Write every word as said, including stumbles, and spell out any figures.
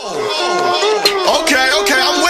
Okay, okay, I'm